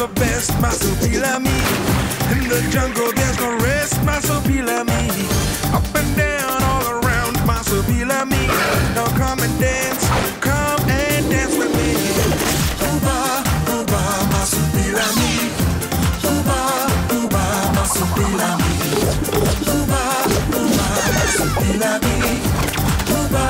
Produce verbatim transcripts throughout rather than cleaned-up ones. the best, Marsupilami. In the jungle, there's no rest, Marsupilami. Up and down, all around, Marsupilami. Now come and dance, come and dance with me. Booba Dooba, Marsupilami. Booba Dooba, Marsupilami. Booba Dooba, Marsupilami. Booba.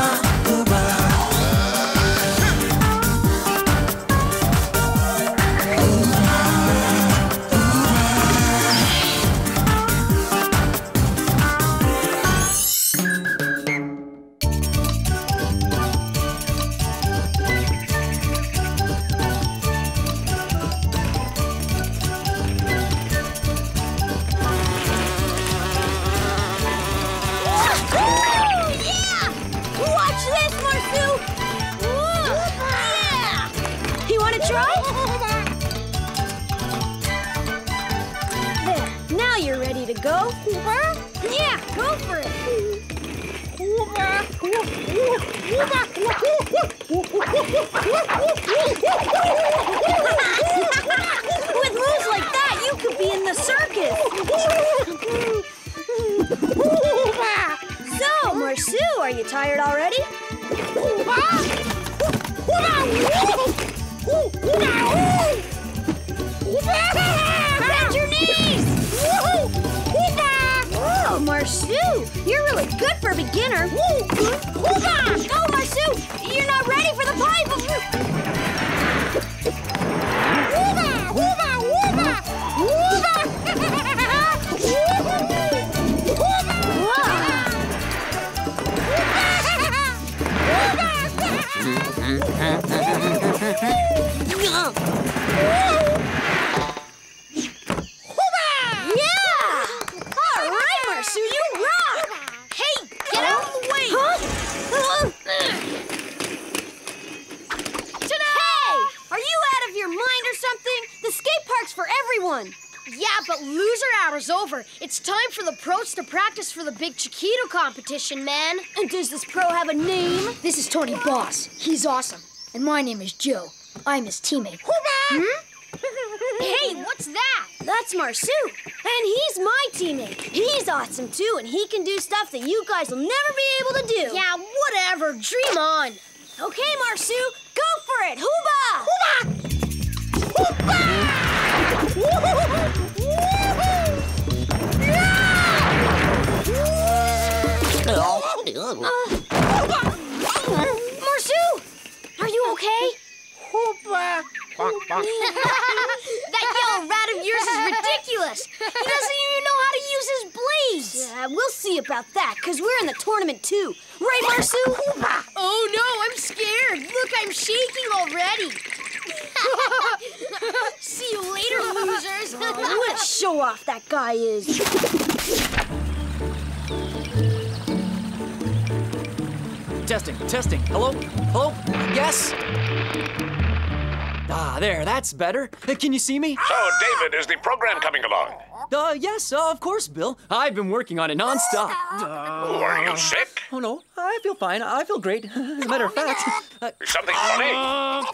Go, Hooba? Yeah, go for it. Hooba, Hooba, Hooba. With moves like that, you could be in the circus. So, Marsu, are you tired already? Bend your knees. Oh, Marsu, you're really good for a beginner. Hooba! Go, Marsu! You're not ready for the pipe. Hooba! Hooba! Hooba! Hooba! Hooba! Hooba! Yeah, but loser hour's over. It's time for the pros to practice for the big Chiquito competition, man. And does this pro have a name? This is Tony Boss. He's awesome. And my name is Joe. I'm his teammate. Hmm? Hey, what's that? That's Marsu. And he's my teammate. He's awesome, too, and he can do stuff that you guys will never be able to do. Yeah, whatever. Dream on. Okay, Marsu, go for it. Hooba! Hooba! Hooba! Woohoo! Woohoo! Yeah! Uh, Marsu, are you okay? Hooba! That yellow rat of yours is ridiculous. He doesn't even know how to use his blades. Yeah, we'll see about that, because we're in the tournament too. Right, Marsu? Hooba! Oh no, I'm scared. Look, I'm shaking already. See you later, losers. Oh, what a show-off that guy is. Testing, testing. Hello? Hello? Yes? Ah, there, that's better. Uh, can you see me? So, David, is the program coming along? Uh, yes, uh, of course, Bill. I've been working on it nonstop. Uh, Are you sick? Oh, no, I feel fine. I feel great. As a matter of fact... Uh, Something funny? Uh,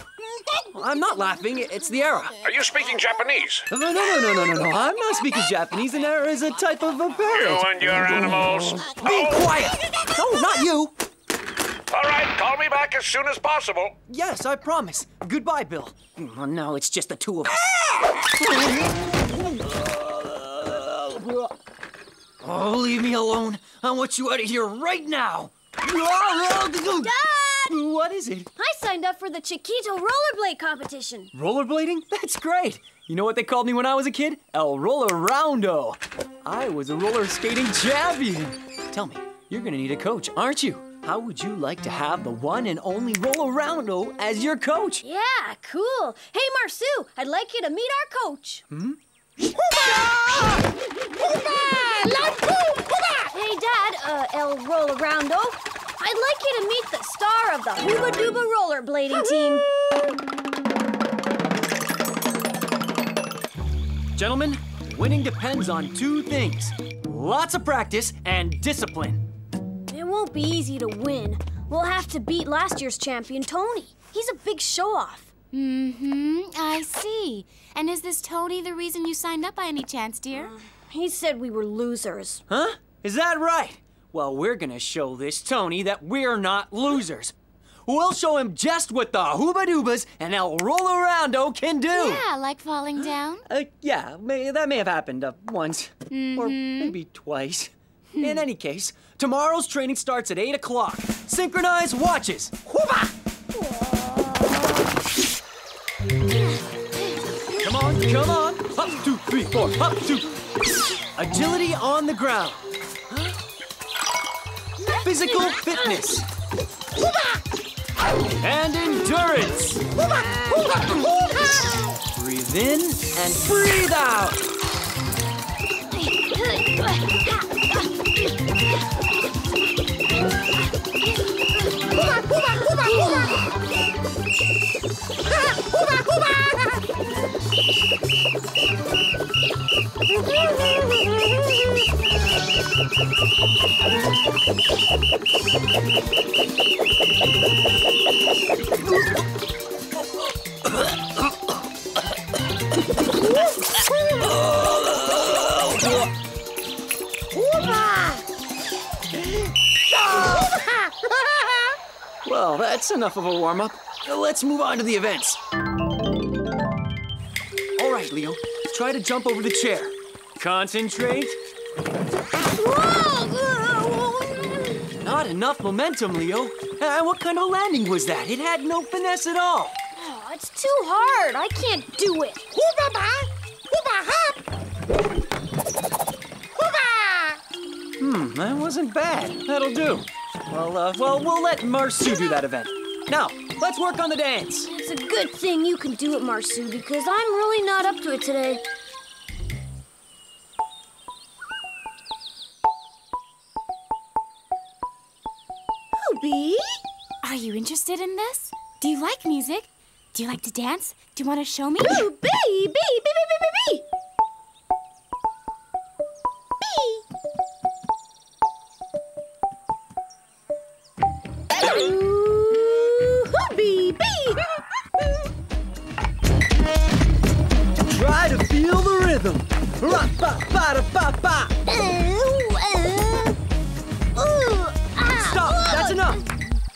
I'm not laughing. It's the era. Are you speaking Japanese? No, no, no, no, no, no, no. I'm not speaking Japanese. An era is a type of a parrot. You and your animals. Be oh. quiet. No, not you. All right, call me back as soon as possible. Yes, I promise. Goodbye, Bill. Oh, no, it's just the two of us. Oh, leave me alone. I want you out of here right now. Dad! What is it? I signed up for the Chiquito rollerblade competition. Rollerblading? That's great. You know what they called me when I was a kid? El Rollarondo. I was a roller skating champion. Tell me, you're gonna need a coach, aren't you? How would you like to have the one and only Rollarondo as your coach? Yeah, cool. Hey, Marsu, I'd like you to meet our coach. Hmm? Hooba! Hooba! Hooba! Hooba! Hey, Dad, uh, El Rollarondo, I'd like you to meet the star of the Hooba Dooba rollerblading team. Gentlemen, winning depends on two things: lots of practice and discipline. It won't be easy to win. We'll have to beat last year's champion, Tony. He's a big show-off. Mm-hmm, I see. And is this Tony the reason you signed up by any chance, dear? Uh, he said we were losers. Huh? Is that right? Well, we're gonna show this Tony that we're not losers. We'll show him just what the Hoobadoobas and El Rollarondo can do. Yeah, like falling down. Uh, yeah, may, that may have happened uh, once, mm-hmm. or maybe twice. Hmm. In any case, tomorrow's training starts at eight o'clock. Synchronize watches. Hooba! Come on, come on. Up, two, three, four, up, two. Agility on the ground. Physical fitness. And endurance. Breathe in and breathe out. Well, that's enough of a warm-up. Let's move on to the events. All right, Leo, try to jump over the chair. Concentrate. Not enough momentum, Leo. Uh, what kind of landing was that? It had no finesse at all. Oh, it's too hard. I can't do it. Hmm, that wasn't bad. That'll do. Well, uh, well, we'll let Marsu do that event. Now, let's work on the dance. It's a good thing you can do it, Marsu, because I'm really not up to it today. Hoobie, are you interested in this? Do you like music? Do you like to dance? Do you want to show me? Hoobie, bee, bee, bee, bee, bee, bee. Try to feel the rhythm. Ra ba ba da ba ba. Stop, that's enough.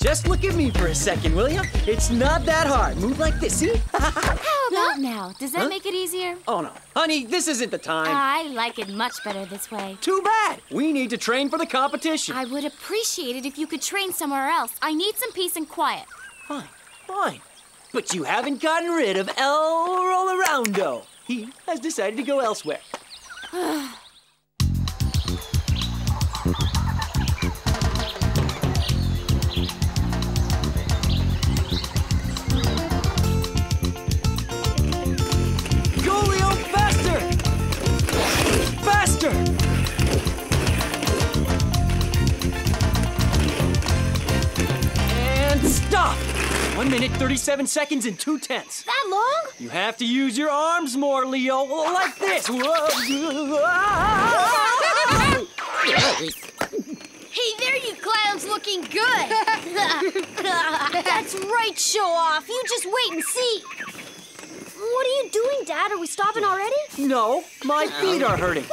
Just look at me for a second, will you? It's not that hard. Move like this, see? How about now? Does that huh? make it easier? Oh no, honey, this isn't the time. I like it much better this way. Too bad. We need to train for the competition. I would appreciate it if you could train somewhere else. I need some peace and quiet. Fine, fine. But you haven't gotten rid of El Rollarondo. He has decided to go elsewhere. Go, Leo, faster! Faster! one minute, thirty-seven seconds, and two tenths. That long? You have to use your arms more, Leo, like this. Hey, there you clowns looking good. That's right, show-off. You just wait and see. What are you doing, Dad? Are we stopping already? No, my feet are hurting.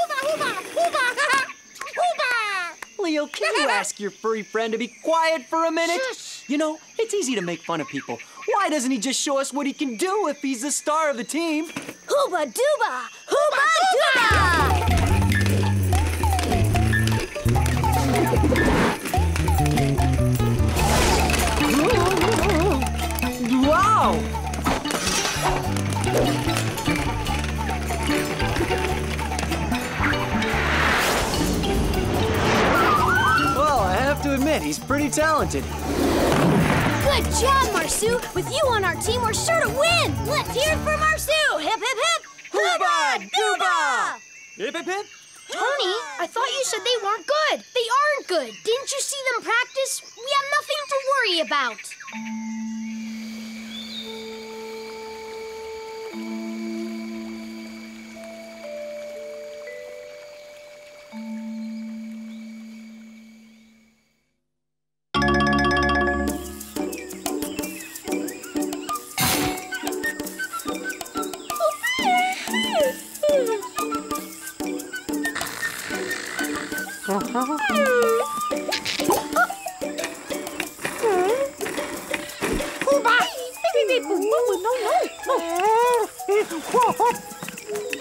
Leo, can you ask your furry friend to be quiet for a minute? Shush. You know, it's easy to make fun of people. Why doesn't he just show us what he can do if he's the star of the team? Hoobadoobas! Hoobadoobas! Wow! Well, I have to admit, he's pretty talented. Good job, Marsu! With you on our team, we're sure to win! Let's hear it for Marsu! Hip, hip, hip! Hooba Dooba! Hip, hip, hip! Tony, I thought you said they weren't good. They aren't good. Didn't you see them practice? We have nothing to worry about. Booba! No, no, no!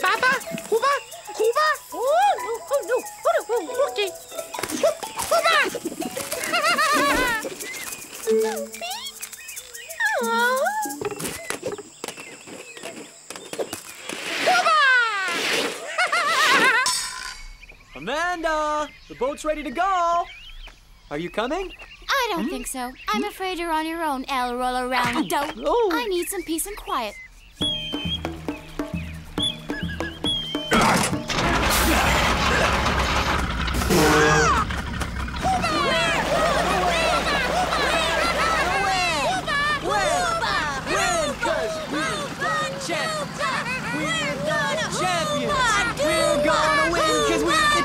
Baba! Booba! Booba! Oh, no, oh, no! Oh, no, okay! Booba! Amanda! The boat's ready to go! Are you coming? I don't hmm? think so. I'm afraid you're on your own, El Rollarondo. Oh. I need some peace and quiet.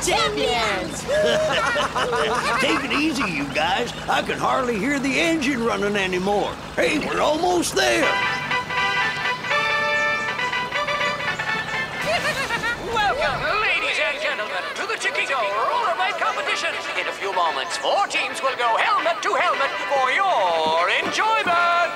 Champions! Take it easy, you guys. I can hardly hear the engine running anymore. Hey, we're almost there. Welcome, ladies and gentlemen, to the Chiquito rollerblade competition. In a few moments, four teams will go helmet to helmet for your enjoyment.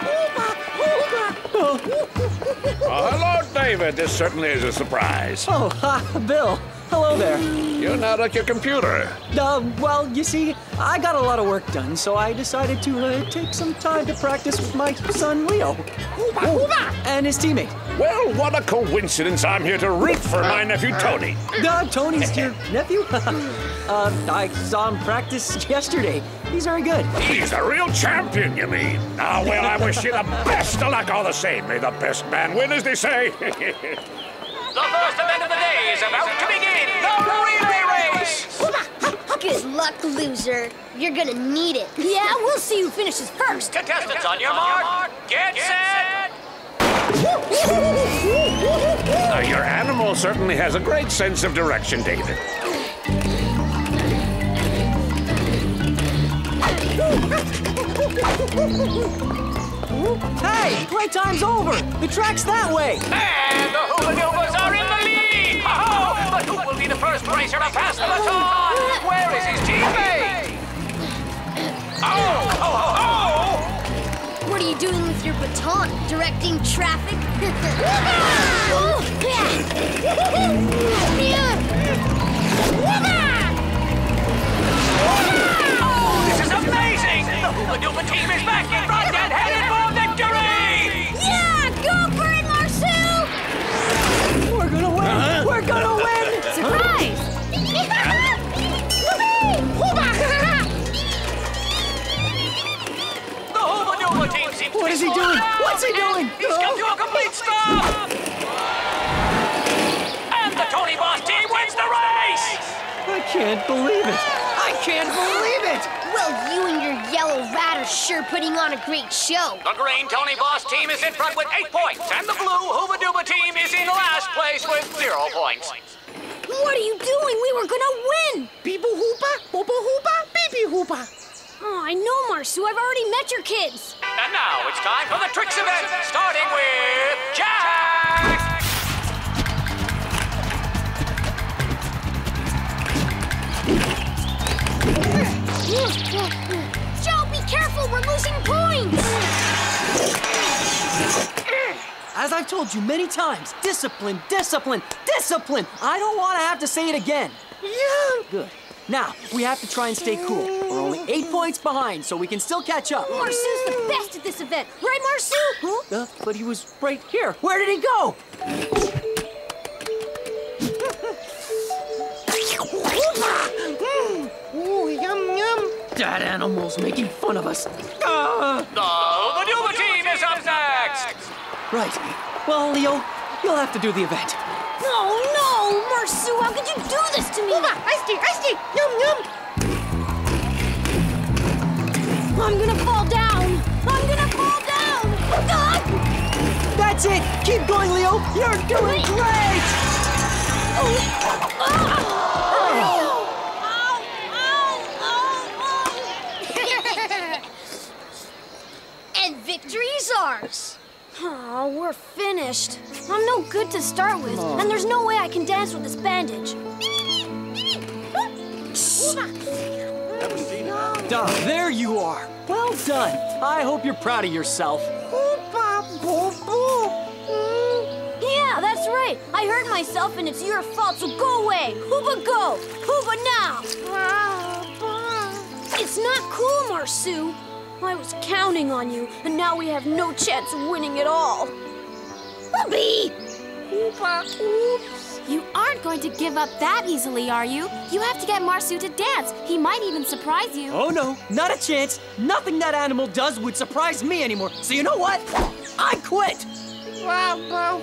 Well, hello, David. This certainly is a surprise. Oh, uh, Bill. Hello there. You're not at your computer. Uh, well, you see, I got a lot of work done, so I decided to uh, take some time to practice with my son, Leo. Hooba, Hooba. And his teammate. Well, what a coincidence. I'm here to root for my nephew, Tony. Uh, Tony's your nephew? uh, I saw him practice yesterday. He's very good. He's a real champion, you mean? Ah, oh, well, I wish you the best of luck all the same. May the best man win, as they say. The first event of the day is about to begin, the relay race! Good luck, loser. You're gonna need it. Yeah, we'll see who finishes first. Contestants, on your mark, get set! Now, your animal certainly has a great sense of direction, David. Hey, play time's over. The track's that way. And the Hoobadoobas are in the lead. Oh, but who will be the first racer to pass the baton? Where is his teammate? Oh, oh, oh! What are you doing with your baton? Directing traffic? Oh, this is amazing! The Hooba-Dooba team is back in front and headed for victory! Yeah! Go for it, Marsu! We're gonna win! Uh-huh. We're gonna win! Surprise! The Hooba-Dooba team seems What is he doing? What's he doing? He's oh. come to a complete stop! And the Tony Boss team wins the race! I can't believe it! I can't believe it! Well, you and your yellow rat are sure putting on a great show. The green Tony Boss team is in front with eight points, and the blue Hooba-Dooba team is in last place with zero points. What are you doing? We were gonna win! Beebo Hoopa, Bobo Hoopa, Beebe Hoopa. Oh, I know, Marsu. I've already met your kids. And now it's time for the tricks event, starting with Jack! Joe, be careful! We're losing points! As I've told you many times, discipline, discipline, discipline! I don't want to have to say it again. Yeah. Good. Now, we have to try and stay cool. We're only eight points behind, so we can still catch up. Marsu's the best at this event. Right, Marsu? Huh? Uh, but he was right here. Where did he go? That animal's making fun of us. Ah! The Hooba-Dooba team is up next! Right. Well, Leo, you'll have to do the event. Oh, no! Marsu, how could you do this to me? Hooba! Icey! Icey! Yum, yum! I'm gonna fall down! I'm gonna fall down! God! That's it! Keep going, Leo! You're doing Wait. great! Oh! oh. oh. Victory's ours. Oh, we're finished. I'm no good to start with, and there's no way I can dance with this bandage. Boss. Never seen that. Duh, there you are. Well done. I hope you're proud of yourself. Yeah, that's right. I hurt myself and it's your fault, so go away. Hooba go. Hooba now. It's not cool, Marsu. I was counting on you, and now we have no chance of winning at all. Bobby! You aren't going to give up that easily, are you? You have to get Marsu to dance. He might even surprise you. Oh, no. Not a chance. Nothing that animal does would surprise me anymore. So you know what? I quit! Well,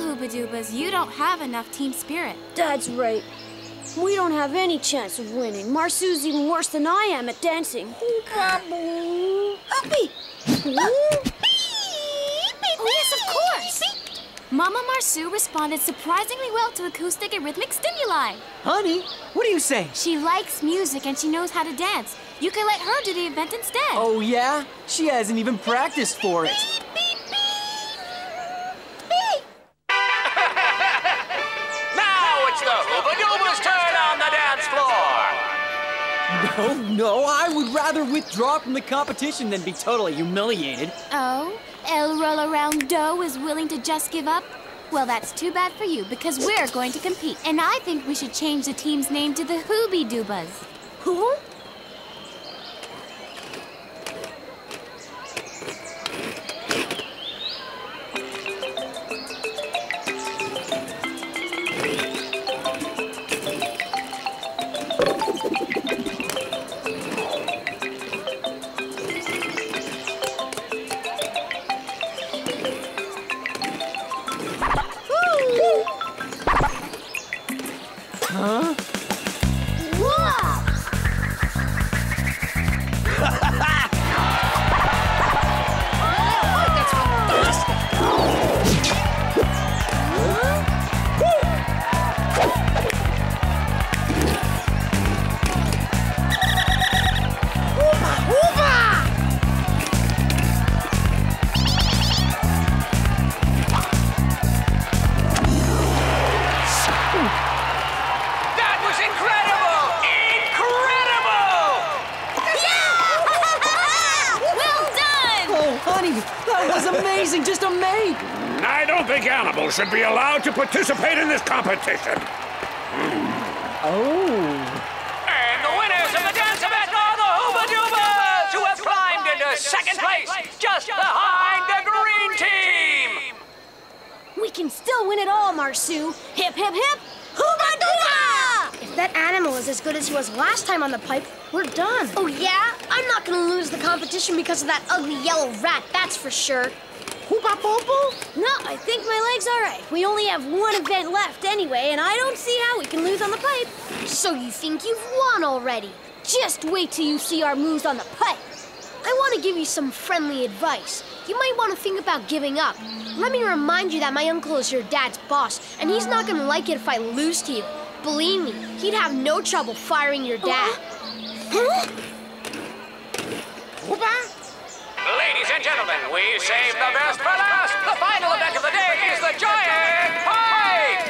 Hoobadoobas, you don't have enough team spirit. That's right. We don't have any chance of winning. Marsu's even worse than I am at dancing. Uppy! Oh, yes, of course! Mama Marsu responded surprisingly well to acoustic and rhythmic stimuli. Honey, what do you say? She likes music and she knows how to dance. You can let her do the event instead. Oh, yeah? She hasn't even practiced for it. Now it's the Hoobadoobas' turn on the dance floor. No, no, I would rather withdraw from the competition than be totally humiliated. Oh? El Rollarondo is willing to just give up? Well, that's too bad for you, because we're going to compete. And I think we should change the team's name to the Hoobadoobas. Who? Should be allowed to participate in this competition. Oh. And the winners of the dance event are the Hoobadoobas, who have climbed into second place, just behind the green team. We can still win it all, Marsu. Hip, hip, hip, Hooba-dooba! If that animal is as good as he was last time on the pipe, we're done. Oh, yeah? I'm not going to lose the competition because of that ugly yellow rat, that's for sure. No, I think my leg's all right. We only have one event left anyway, and I don't see how we can lose on the pipe. So you think you've won already? Just wait till you see our moves on the pipe. I want to give you some friendly advice. You might want to think about giving up. Let me remind you that my uncle is your dad's boss, and he's not going to like it if I lose to you. Believe me, he'd have no trouble firing your dad. Huh? Huh? Ladies and gentlemen, we saved the best for last. The final event of the day is the giant pipe.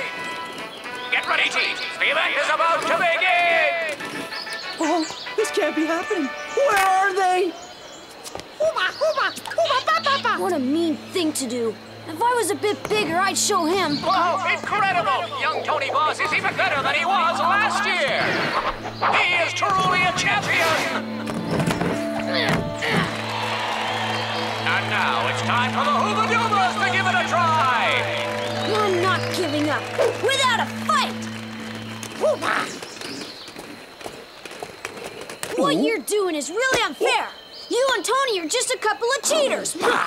Get ready, team. The event is about to begin. Oh, this can't be happening. Where are they? What a mean thing to do. If I was a bit bigger, I'd show him. Oh, incredible! Young Tony Boss is even better than he was last year. He is truly a champion. And now it's time for the Hoobadoobas to give it a try! We're not giving up without a fight! What you're doing is really unfair! You and Tony are just a couple of cheaters! Why?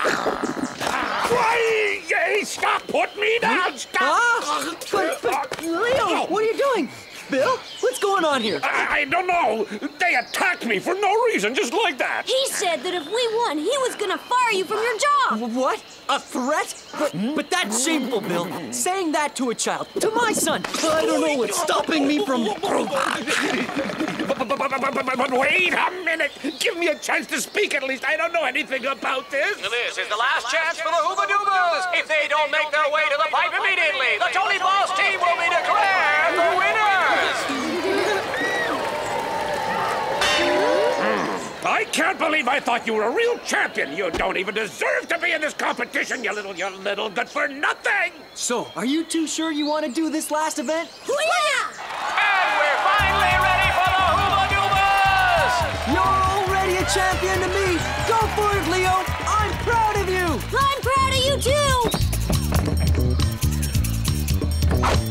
Stop! Put me down! Stop! Uh, but, but, Leo, what are you doing? Bill, what's going on here? I, I don't know. They attacked me for no reason, just like that. He said that if we won, he was going to fire you from your job. What? A threat? But, but that's shameful, Bill. Saying that to a child, to my son. I don't know what's stopping me from... but, but, but, but, but, but wait a minute. Give me a chance to speak at least. I don't know anything about this. This is the last chance for the Hoobadoobas. If they don't make their way to the pipe immediately, the Tony Boss team will be declared the winner. can't believe I thought you were a real champion. You don't even deserve to be in this competition, you little, you little good-for-nothing. So, are you two sure you want to do this last event? Hoo-yah! And we're finally ready for the Hoobadoobas! You're already a champion to me. Go for it, Leo. I'm proud of you. I'm proud of you, too.